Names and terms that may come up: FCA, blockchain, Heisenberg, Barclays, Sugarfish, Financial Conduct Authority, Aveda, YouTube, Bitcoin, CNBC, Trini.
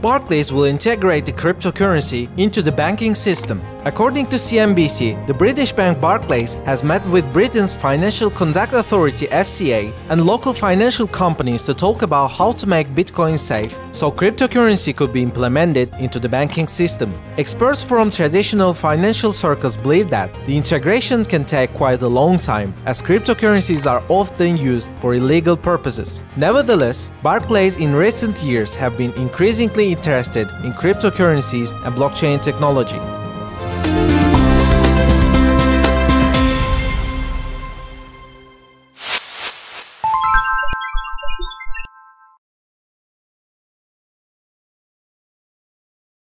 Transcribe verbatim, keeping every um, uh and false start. Barclays will integrate the cryptocurrency into the banking system. According to C N B C, the British bank Barclays has met with Britain's Financial Conduct Authority F C A and local financial companies to talk about how to make Bitcoin safe so cryptocurrency could be implemented into the banking system. Experts from traditional financial circles believe that the integration can take quite a long time, as cryptocurrencies are often used for illegal purposes. Nevertheless, Barclays in recent years have been increasingly interested in cryptocurrencies and blockchain technology.